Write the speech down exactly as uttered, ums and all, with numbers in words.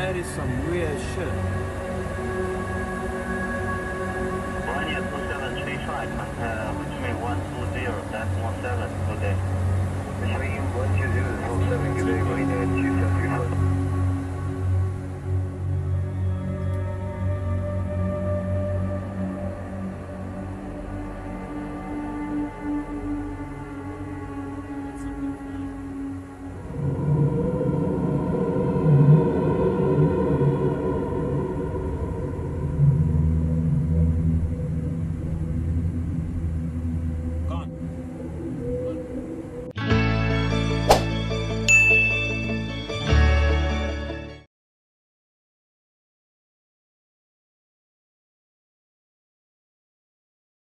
That is some weird shit. Romania two seven three five, uh, which may one two zero, that's one seven, okay. Three one two zero, four seven, good day, good day.